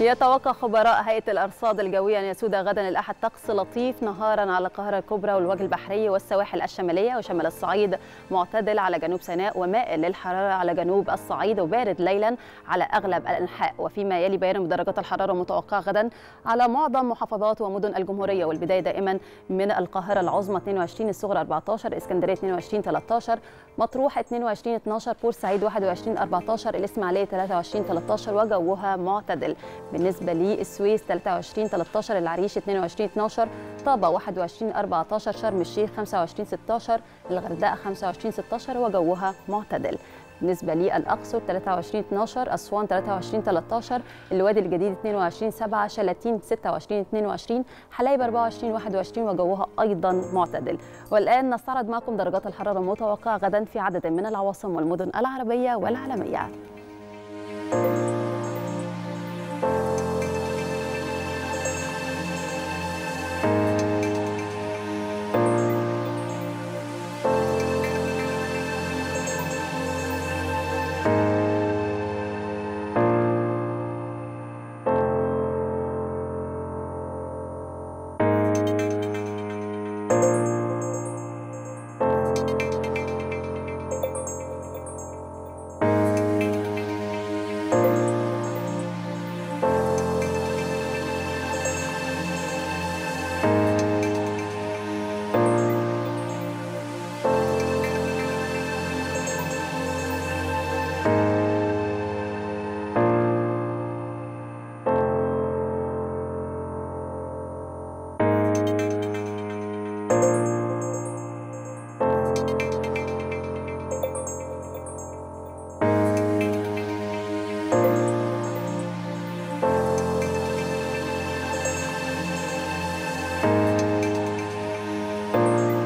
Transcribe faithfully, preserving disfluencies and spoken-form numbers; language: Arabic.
يتوقع خبراء هيئة الأرصاد الجوية أن يسود غدا الأحد طقس لطيف نهارا على القاهرة الكبرى والوجه البحري والسواحل الشمالية وشمال الصعيد، معتدل على جنوب سيناء ومائل للحرارة على جنوب الصعيد، وبارد ليلا على أغلب الأنحاء. وفيما يلي بيان درجات الحرارة المتوقعة غدا على معظم محافظات ومدن الجمهورية، والبداية دائما من القاهرة العظمى اثنين وعشرين، الصغرى أربعة عشر، اسكندرية اثنين وعشرين ثلاثة عشر، مطروح اثنين وعشرين اثنا عشر، بورسعيد واحد وعشرين أربعة عشر، الإسماعيلية ثلاثة وعشرين ثلاثة عشر وجوها معتدل. بالنسبة للسويس ثلاثة وعشرين ثلاثة عشر، العريش اثنين وعشرين اثنا عشر، طابة واحد وعشرين أربعة عشر، شرم الشيخ خمسة وعشرين ستة عشر، الغردقة خمسة وعشرين ستة عشر وجوها معتدل. بالنسبة للأقصر ثلاثة وعشرين اثنا عشر، أسوان ثلاثة وعشرين ثلاثة عشر، الوادي الجديد اثنين وعشرين سبعة، شلاتين ستة وعشرين اثنين وعشرين، حلايب أربعة وعشرين واحد وعشرين وجوها أيضا معتدل. والآن نستعرض معكم درجات الحرارة المتوقعة غدا في عدد من العواصم والمدن العربية والعالمية.